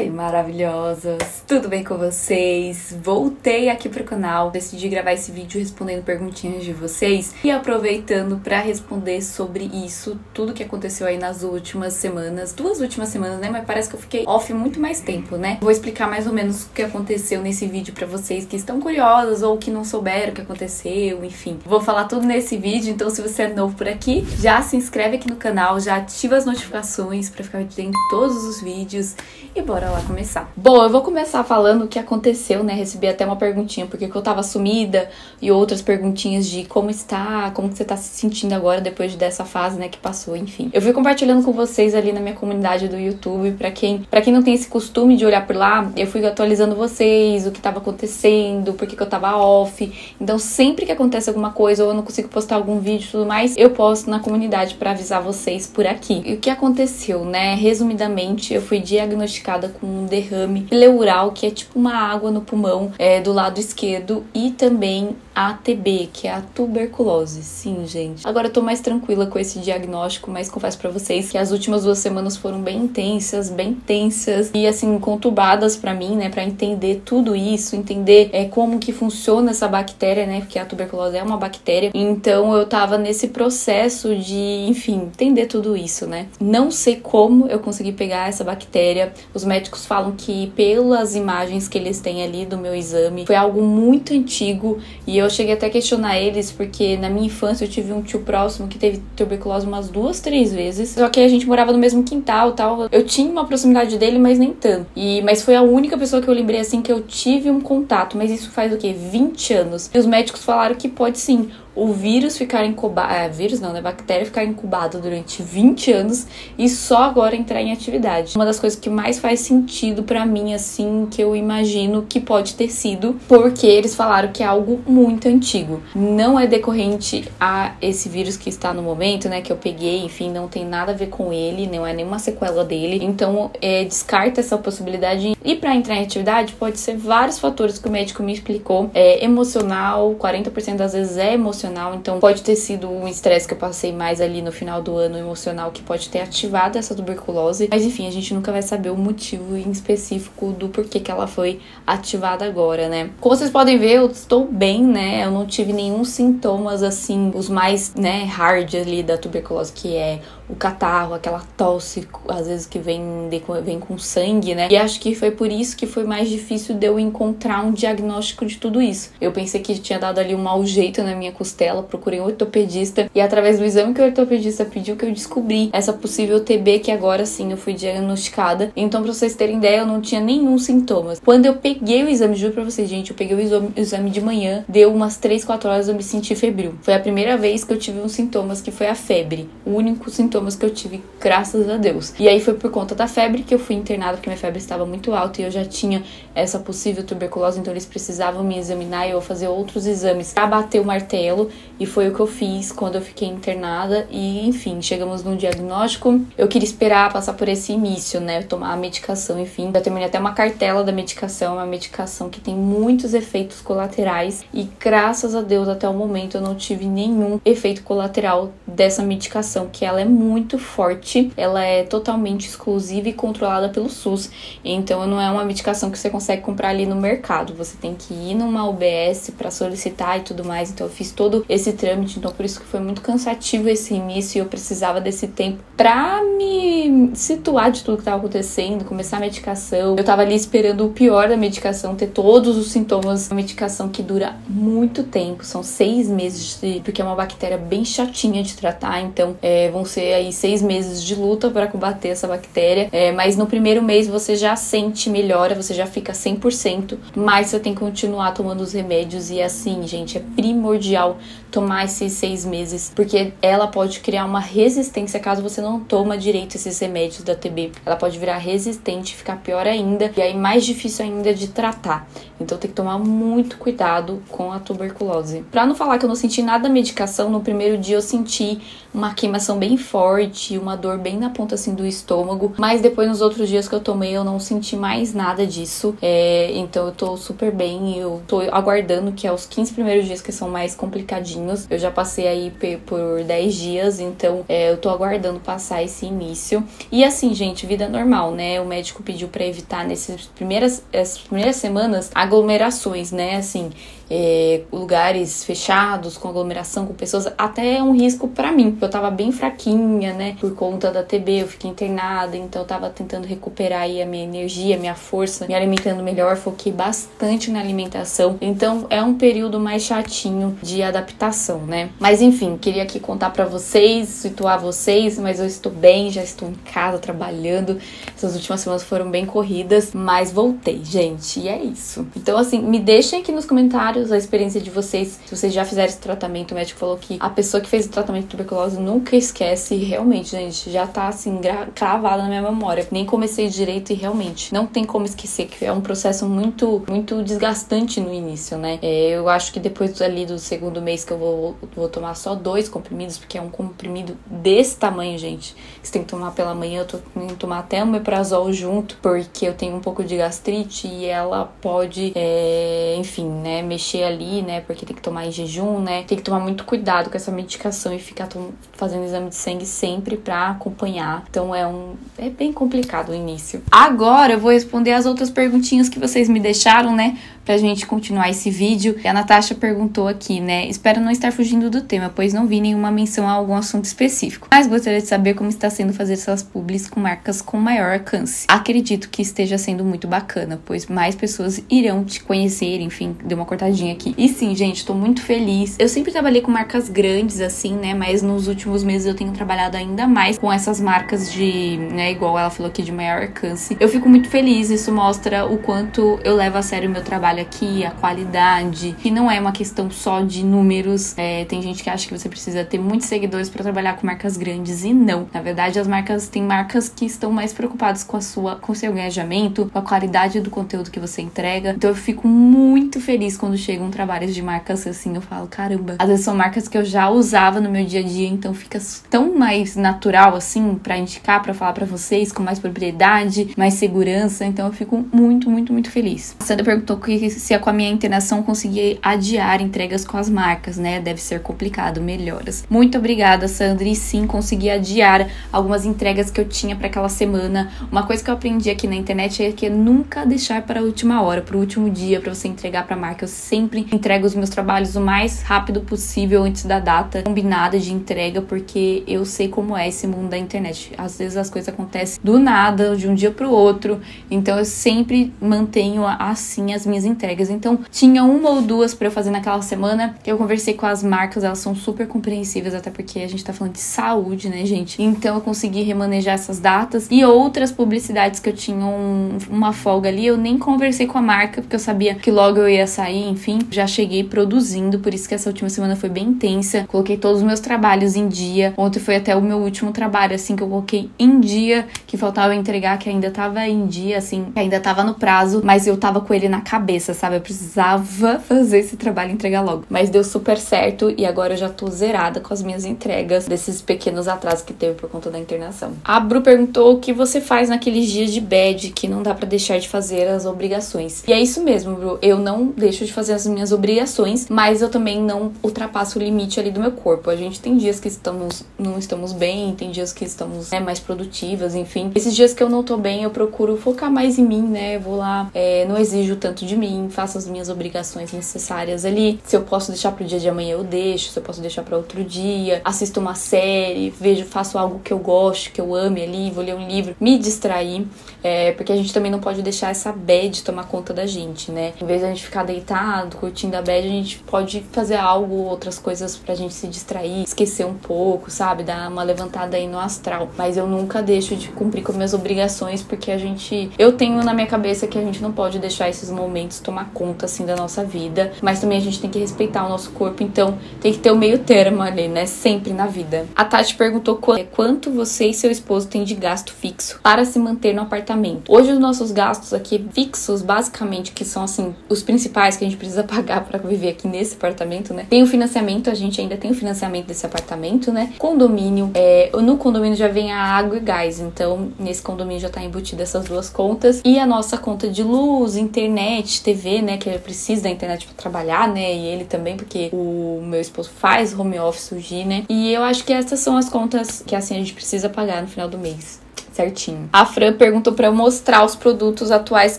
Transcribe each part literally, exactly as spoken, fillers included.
Oi, maravilhosos! Tudo bem com vocês? Voltei aqui pro canal, decidi gravar esse vídeo respondendo perguntinhas de vocês e aproveitando pra responder sobre isso, tudo que aconteceu aí nas últimas semanas, duas últimas semanas, né? Mas parece que eu fiquei off muito mais tempo, né? Vou explicar mais ou menos o que aconteceu nesse vídeo pra vocês que estão curiosos ou que não souberam o que aconteceu, enfim. Vou falar tudo nesse vídeo, então se você é novo por aqui, já se inscreve aqui no canal, já ativa as notificações pra ficar dentro de todos os vídeos e bora! Bora lá começar. Bom, eu vou começar falando o que aconteceu, né? Recebi até uma perguntinha porque que eu tava sumida e outras perguntinhas de como está, como que você tá se sentindo agora depois dessa fase, né, que passou, enfim. Eu fui compartilhando com vocês ali na minha comunidade do YouTube, pra quem, pra quem não tem esse costume de olhar por lá, eu fui atualizando vocês, o que tava acontecendo, por que que eu tava off. Então, sempre que acontece alguma coisa ou eu não consigo postar algum vídeo e tudo mais, eu posto na comunidade pra avisar vocês por aqui. E o que aconteceu, né? Resumidamente, eu fui diagnosticada com um derrame pleural, que é tipo uma água no pulmão é, do lado esquerdo, e também a T B, que é a tuberculose. Sim, gente. Agora eu tô mais tranquila com esse diagnóstico, mas confesso pra vocês que as últimas duas semanas foram bem intensas, bem tensas e, assim, conturbadas pra mim, né, pra entender tudo isso, entender é, como que funciona essa bactéria, né, porque a tuberculose é uma bactéria. Então eu tava nesse processo de, enfim, entender tudo isso, né. Não sei como eu consegui pegar essa bactéria. Os médicos Médicos falam que pelas imagens que eles têm ali do meu exame, foi algo muito antigo, e eu cheguei até a questionar eles, porque na minha infância eu tive um tio próximo que teve tuberculose umas duas, três vezes, só que a gente morava no mesmo quintal, tal, eu tinha uma proximidade dele, mas nem tanto, e, mas foi a única pessoa que eu lembrei assim que eu tive um contato, mas isso faz o quê? vinte anos, e os médicos falaram que pode sim, o vírus ficar incubado, é, vírus não, né, bactéria ficar incubado durante vinte anos e só agora entrar em atividade. Uma das coisas que mais faz sentido pra mim, assim, que eu imagino que pode ter sido, porque eles falaram que é algo muito antigo. Não é decorrente a esse vírus que está no momento, né, que eu peguei, enfim, não tem nada a ver com ele, não é nenhuma sequela dele, então é, descarta essa possibilidade. E pra entrar em atividade pode ser vários fatores que o médico me explicou, é emocional, quarenta por cento das vezes é emocional. Então pode ter sido um estresse que eu passei mais ali no final do ano, emocional, que pode ter ativado essa tuberculose. Mas enfim, a gente nunca vai saber o motivo em específico do porquê que ela foi ativada agora, né? Como vocês podem ver, eu estou bem, né? Eu não tive nenhum sintomas assim, os mais, né, hard ali da tuberculose, que é o catarro, aquela tosse, às vezes que vem, de, vem com sangue, né? E acho que foi por isso que foi mais difícil de eu encontrar um diagnóstico de tudo isso. Eu pensei que tinha dado ali um mau jeito na minha costela, procurei um ortopedista, e através do exame que o ortopedista pediu que eu descobri essa possível T B, que agora sim eu fui diagnosticada. Então, pra vocês terem ideia, eu não tinha nenhum sintoma. Quando eu peguei o exame, juro pra vocês, gente, eu peguei o exame, o exame de manhã, deu umas três, quatro horas, eu me senti febril. Foi a primeira vez que eu tive uns sintomas, que foi a febre. O único sintoma que eu tive, graças a Deus. E aí foi por conta da febre que eu fui internada, porque minha febre estava muito alta e eu já tinha essa possível tuberculose, então eles precisavam me examinar e eu fazer outros exames pra bater o martelo, e foi o que eu fiz quando eu fiquei internada. E enfim, chegamos num diagnóstico. Eu queria esperar passar por esse início, né, tomar a medicação, enfim. Eu terminei até uma cartela da medicação, uma medicação que tem muitos efeitos colaterais, e graças a Deus até o momento eu não tive nenhum efeito colateral dessa medicação, que ela é muito muito forte, ela é totalmente exclusiva e controlada pelo SUS, então não é uma medicação que você consegue comprar ali no mercado, você tem que ir numa U B S para solicitar e tudo mais. Então eu fiz todo esse trâmite, então por isso que foi muito cansativo esse início, e eu precisava desse tempo para me situar de tudo que estava acontecendo, começar a medicação. Eu tava ali esperando o pior da medicação, ter todos os sintomas, uma medicação que dura muito tempo, são seis meses, de, porque é uma bactéria bem chatinha de tratar, então é, vão ser aí seis meses de luta para combater essa bactéria, é, mas no primeiro mês você já sente melhora, você já fica cem por cento, mas você tem que continuar tomando os remédios. E assim, gente, é primordial tomar esses seis meses, porque ela pode criar uma resistência caso você não toma direito esses remédios da T B. Ela pode virar resistente, ficar pior ainda, e aí mais difícil ainda de tratar. Então tem que tomar muito cuidado com a tuberculose. Pra não falar que eu não senti nada da medicação, no primeiro dia eu senti uma queimação bem forte, forte, uma dor bem na ponta assim do estômago, mas depois nos outros dias que eu tomei eu não senti mais nada disso, é, então eu tô super bem, eu tô aguardando que é os quinze primeiros dias que são mais complicadinhos, eu já passei aí por dez dias, então é, eu tô aguardando passar esse início. E assim, gente, vida normal, né, o médico pediu pra evitar nessas primeiras, essas primeiras semanas aglomerações, né, assim, é, lugares fechados, com aglomeração, com pessoas, até é um risco pra mim, porque eu tava bem fraquinha, né, por conta da T B, eu fiquei internada, então eu tava tentando recuperar aí a minha energia, a minha força, me alimentando melhor, foquei bastante na alimentação, então é um período mais chatinho de adaptação, né, mas enfim, queria aqui contar pra vocês, situar vocês, mas eu estou bem, já estou em casa trabalhando, essas últimas semanas foram bem corridas, mas voltei, gente, e é isso. Então assim, me deixem aqui nos comentários a experiência de vocês, se vocês já fizeram esse tratamento. O médico falou que a pessoa que fez o tratamento de tuberculose nunca esquece, e realmente, gente, já tá assim, cravada na minha memória, nem comecei direito e realmente não tem como esquecer, que é um processo muito, muito desgastante no início, né, é, eu acho que depois ali do segundo mês que eu vou, vou tomar só dois comprimidos, porque é um comprimido desse tamanho, gente, que você tem que tomar pela manhã, eu tô tendo que tomar até um omeprazol junto, porque eu tenho um pouco de gastrite e ela pode, é, enfim, né, mexer ali, né, porque tem que tomar em jejum, né, tem que tomar muito cuidado com essa medicação e ficar fazendo exame de sangue sempre pra acompanhar, então é um é bem complicado o início. Agora eu vou responder as outras perguntinhas que vocês me deixaram, né, pra gente continuar esse vídeo. E a Natasha perguntou aqui, né, espero não estar fugindo do tema, pois não vi nenhuma menção a algum assunto específico, mas gostaria de saber como está sendo fazer essas publis com marcas com maior alcance. Acredito que esteja sendo muito bacana, pois mais pessoas irão te conhecer, enfim, deu uma cortadinha aqui. E sim, gente, tô muito feliz. Eu sempre trabalhei com marcas grandes, assim, né, mas nos últimos meses eu tenho trabalhado ainda mais com essas marcas de, né, igual ela falou aqui, de maior alcance. Eu fico muito feliz, isso mostra o quanto eu levo a sério o meu trabalho aqui, a qualidade, que não é uma questão só de números, é, tem gente que acha que você precisa ter muitos seguidores pra trabalhar com marcas grandes, e não. Na verdade, as marcas, tem marcas que estão mais preocupadas com a sua, com o seu engajamento, com a qualidade do conteúdo que você entrega, então eu fico muito feliz quando chegam trabalhos de marcas assim, eu falo, caramba, às vezes são marcas que eu já usava no meu dia a dia, então fica tão mais natural, assim, pra indicar, pra falar pra vocês, com mais propriedade, mais segurança, então eu fico muito, muito, muito feliz. A Sandra perguntou que, se é com a minha internação consegui adiar entregas com as marcas, né, deve ser complicado, melhoras. Muito obrigada, Sandra, e sim, consegui adiar algumas entregas que eu tinha pra aquela semana. Uma coisa que eu aprendi aqui na internet é que é nunca deixar para a última hora, pro último dia, pra você entregar pra marca. Eu sempre entrego os meus trabalhos o mais rápido possível antes da data combinada de entrega, porque eu sei como é esse mundo da internet. Às vezes as coisas acontecem do nada, de um dia pro outro, então eu sempre mantenho assim as minhas entregas. Então tinha uma ou duas pra eu fazer naquela semana, eu conversei com as marcas, elas são super compreensíveis, até porque a gente tá falando de saúde, né, gente? Então eu consegui remanejar essas datas, e outras publicidades que eu tinha um, uma folga ali, eu nem conversei com a marca, porque eu sabia que logo eu ia sair, enfim. Enfim, já cheguei produzindo, por isso que essa última semana foi bem intensa. Coloquei todos os meus trabalhos em dia. Ontem foi até o meu último trabalho, assim, que eu coloquei em dia, que faltava entregar, que ainda tava em dia, assim, que ainda tava no prazo, mas eu tava com ele na cabeça, sabe? Eu precisava fazer esse trabalho e entregar logo. Mas deu super certo, e agora eu já tô zerada com as minhas entregas desses pequenos atrasos que teve por conta da internação. A Bru perguntou o que você faz naqueles dias de bad, que não dá pra deixar de fazer as obrigações. E é isso mesmo, Bru. Eu não deixo de fazer as minhas obrigações, mas eu também não ultrapasso o limite ali do meu corpo. A gente tem dias que estamos, não estamos bem, tem dias que estamos, né, mais produtivas, enfim. Esses dias que eu não tô bem, eu procuro focar mais em mim, né, eu vou lá, é, não exijo tanto de mim, faço as minhas obrigações necessárias ali. Se eu posso deixar pro dia de amanhã, eu deixo, se eu posso deixar pra outro dia, assisto uma série, vejo, faço algo que eu gosto, que eu ame ali, vou ler um livro, me distrair, é, porque a gente também não pode deixar essa bad tomar conta da gente, né, em vez de a gente ficar deitado, curtindo a bad, a gente pode fazer algo, outras coisas pra gente se distrair, esquecer um pouco, sabe? Dar uma levantada aí no astral. Mas eu nunca deixo de cumprir com minhas obrigações, porque a gente... Eu tenho na minha cabeça que a gente não pode deixar esses momentos negócio tomar conta, assim, da nossa vida. Mas também a gente tem que respeitar o nosso corpo, então tem que ter o meio termo ali, né? Sempre na vida. A Tati perguntou quanto você e seu esposo tem de gasto fixo para se manter no apartamento. Hoje os nossos gastos aqui fixos, basicamente, que são, assim, os principais que a gente precisa pagar para viver aqui nesse apartamento, né? Tem o financiamento, a gente ainda tem o financiamento desse apartamento, né? Condomínio, é, no condomínio já vem a água e gás, então nesse condomínio já tá embutida essas duas contas. E a nossa conta de luz, internet, T V, né? Que eu preciso da internet para trabalhar, né? E ele também, porque o meu esposo faz home office surgir, né? E eu acho que essas são as contas que, assim, a gente precisa pagar no final do mês. Certinho. A Fran perguntou pra eu mostrar os produtos atuais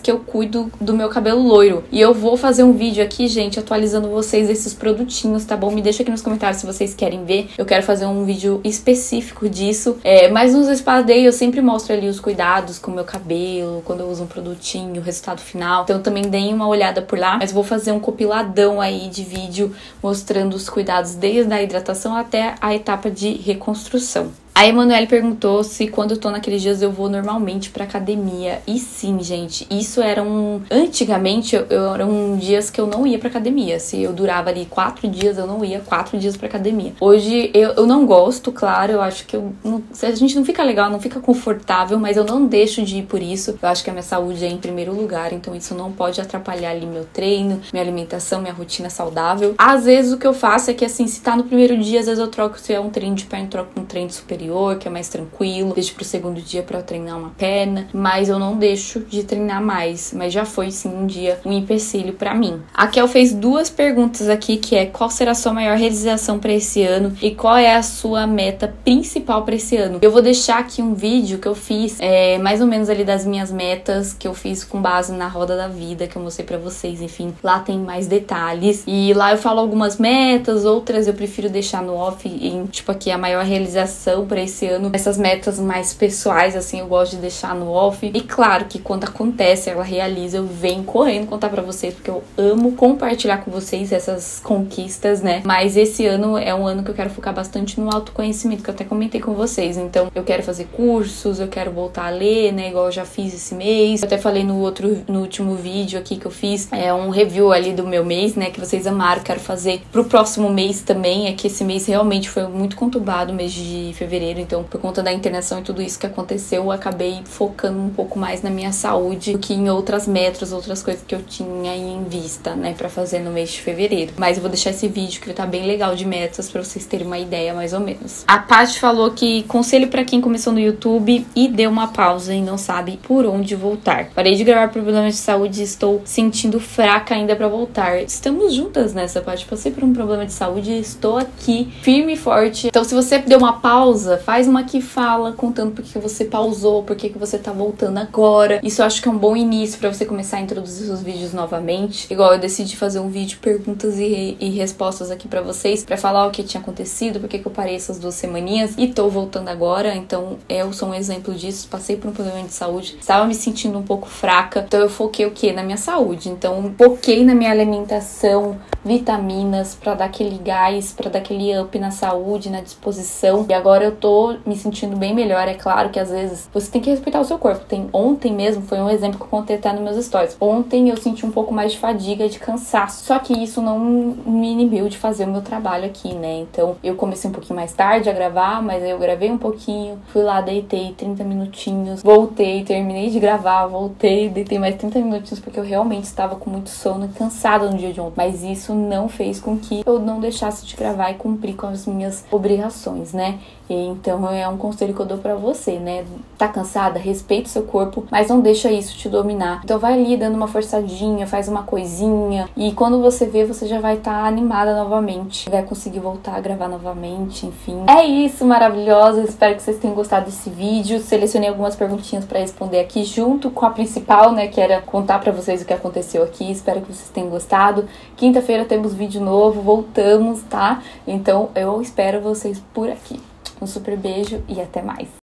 que eu cuido do meu cabelo loiro. E eu vou fazer um vídeo aqui, gente, atualizando vocês esses produtinhos, tá bom? Me deixa aqui nos comentários se vocês querem ver. Eu quero fazer um vídeo específico disso. É, mas nos Spa Day eu sempre mostro ali os cuidados com o meu cabelo, quando eu uso um produtinho, o resultado final. Então também deem uma olhada por lá. Mas vou fazer um compiladão aí de vídeo mostrando os cuidados desde a hidratação até a etapa de reconstrução. A Emanuele perguntou se quando eu tô naqueles dias eu vou normalmente pra academia. E sim, gente, isso era um... Antigamente, eu, eu, eram dias que eu não ia pra academia. Se eu durava ali quatro dias, eu não ia quatro dias pra academia. Hoje, eu, eu não gosto, claro, eu acho que eu não, a gente não fica legal, não fica confortável, mas eu não deixo de ir por isso. Eu acho que a minha saúde é em primeiro lugar, então isso não pode atrapalhar ali meu treino, minha alimentação, minha rotina saudável. Às vezes, o que eu faço é que, assim, se tá no primeiro dia, às vezes eu troco, se é um treino de perna, troco um treino superior, que é mais tranquilo, deixo pro segundo dia pra eu treinar uma perna, mas eu não deixo de treinar mais, mas já foi sim um dia um empecilho pra mim. A Kel fez duas perguntas aqui, que é: qual será a sua maior realização pra esse ano e qual é a sua meta principal pra esse ano? Eu vou deixar aqui um vídeo que eu fiz, é, mais ou menos ali das minhas metas, que eu fiz com base na Roda da Vida, que eu mostrei pra vocês, enfim, lá tem mais detalhes, e lá eu falo algumas metas, outras eu prefiro deixar no off, em, tipo aqui a maior realização para esse ano, essas metas mais pessoais, assim, eu gosto de deixar no off. E claro que quando acontece, ela realiza, eu venho correndo contar pra vocês, porque eu amo compartilhar com vocês essas conquistas, né? Mas esse ano é um ano que eu quero focar bastante no autoconhecimento, que eu até comentei com vocês. Então, eu quero fazer cursos, eu quero voltar a ler, né? Igual eu já fiz esse mês. Eu até falei no outro, no último vídeo aqui que eu fiz, é um review ali do meu mês, né? Que vocês amaram, quero fazer pro próximo mês também. É que esse mês realmente foi muito conturbado, o mês de fevereiro. Então, por conta da internação e tudo isso que aconteceu, eu acabei focando um pouco mais na minha saúde do que em outras metas, outras coisas que eu tinha em vista, né, pra fazer no mês de fevereiro. Mas eu vou deixar esse vídeo que ele tá bem legal de metas pra vocês terem uma ideia mais ou menos. A Paty falou que conselho pra quem começou no YouTube e deu uma pausa e não sabe por onde voltar. Parei de gravar por problemas de saúde e estou sentindo fraca ainda pra voltar. Estamos juntas nessa, Paty. Passei por um problema de saúde e estou aqui firme e forte. Então, se você deu uma pausa, faz uma que fala, contando por que você pausou, por que você tá voltando agora. Isso eu acho que é um bom início pra você começar a introduzir seus vídeos novamente. Igual eu decidi fazer um vídeo perguntas e, e respostas aqui pra vocês, pra falar o que tinha acontecido, por que eu parei essas duas semaninhas e tô voltando agora. Então eu sou um exemplo disso, passei por um problema de saúde, estava me sentindo um pouco fraca, então eu foquei o que? Na minha saúde. Então foquei na minha alimentação, vitaminas, pra dar aquele gás, pra dar aquele up na saúde, na disposição. E agora eu tô me sentindo bem melhor. É claro que às vezes você tem que respeitar o seu corpo. Tem, ontem mesmo, foi um exemplo que eu contei até nos meus stories. Ontem eu senti um pouco mais de fadiga, de cansaço. Só que isso não me inibiu de fazer o meu trabalho aqui, né? Então eu comecei um pouquinho mais tarde a gravar, mas aí eu gravei um pouquinho, fui lá, deitei trinta minutinhos, voltei, terminei de gravar, voltei, deitei mais trinta minutinhos, porque eu realmente estava com muito sono e cansada no dia de ontem. Mas isso não fez com que eu não deixasse de gravar e cumprir com as minhas obrigações, né? E então é um conselho que eu dou pra você, né? Tá cansada? Respeita o seu corpo, mas não deixa isso te dominar. Então vai ali dando uma forçadinha, faz uma coisinha, e quando você vê, você já vai estar tá animada novamente, vai conseguir voltar a gravar novamente, enfim. É isso, maravilhosa! Espero que vocês tenham gostado desse vídeo. Selecionei algumas perguntinhas pra responder aqui junto com a principal, né? Que era contar pra vocês o que aconteceu aqui. Espero que vocês tenham gostado. Quinta-feira temos vídeo novo, voltamos, tá? Então eu espero vocês por aqui. Um super beijo e até mais!